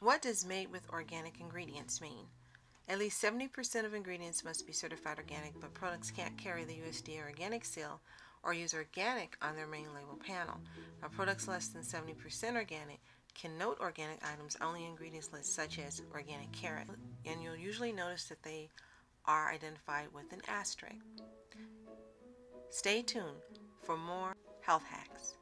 What does made with organic ingredients mean? At least 70% of ingredients must be certified organic, but products can't carry the USDA organic seal or use organic on their main label panel. Now, products less than 70% organic can note organic items only in ingredients lists such as organic carrot, and you'll usually notice that they are identified with an asterisk. Stay tuned for more health hacks.